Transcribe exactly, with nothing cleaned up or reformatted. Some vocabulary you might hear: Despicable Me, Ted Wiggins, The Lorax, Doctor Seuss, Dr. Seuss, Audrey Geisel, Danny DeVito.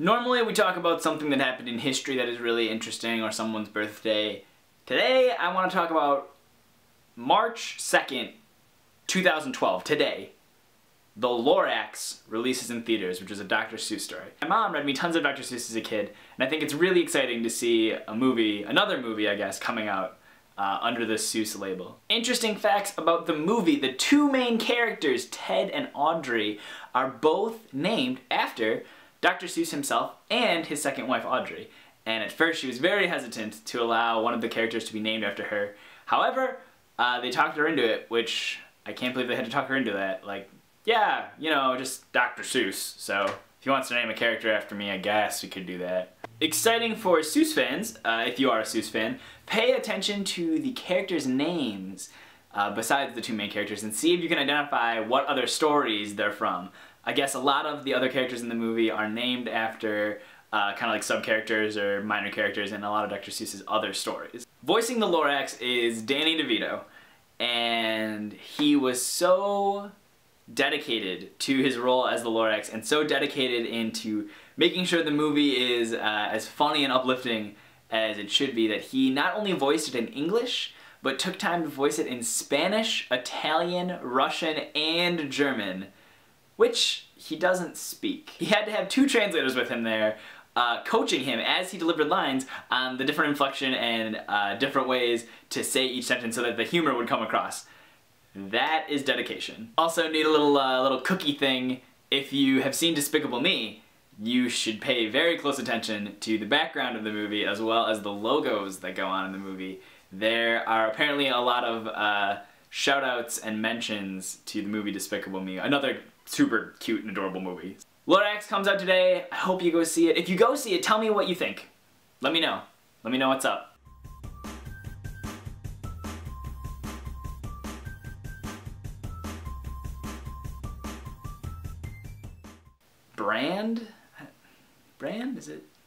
Normally we talk about something that happened in history that is really interesting or someone's birthday. Today I want to talk about March second, two thousand twelve, today. The Lorax releases in theaters, which is a Doctor Seuss story. My mom read me tons of Doctor Seuss as a kid, and I think it's really exciting to see a movie, another movie I guess, coming out uh, under the Seuss label. Interesting facts about the movie: the two main characters, Ted and Audrey, are both named after Doctor Seuss himself and his second wife, Audrey. And at first she was very hesitant to allow one of the characters to be named after her. However, uh, they talked her into it, which I can't believe they had to talk her into that. Like, yeah, you know, just Doctor Seuss, so if he wants to name a character after me, I guess we could do that. Exciting for Seuss fans, uh, if you are a Seuss fan, pay attention to the characters' names uh, besides the two main characters and see if you can identify what other stories they're from. I guess a lot of the other characters in the movie are named after uh, kind of like sub-characters or minor characters in a lot of Doctor Seuss's other stories. Voicing the Lorax is Danny DeVito, and he was so dedicated to his role as the Lorax and so dedicated into making sure the movie is uh, as funny and uplifting as it should be that he not only voiced it in English but took time to voice it in Spanish, Italian, Russian, and German, which he doesn't speak. He had to have two translators with him there, uh, coaching him as he delivered lines on the different inflection and uh, different ways to say each sentence so that the humor would come across. That is dedication. Also, need a little uh, little cookie thing. If you have seen Despicable Me, you should pay very close attention to the background of the movie as well as the logos that go on in the movie. There are apparently a lot of uh, shout-outs and mentions to the movie Despicable Me, another super cute and adorable movie. Lorax comes out today. I hope you go see it. If you go see it, tell me what you think. Let me know. Let me know what's up. Brand? Brand? Is it?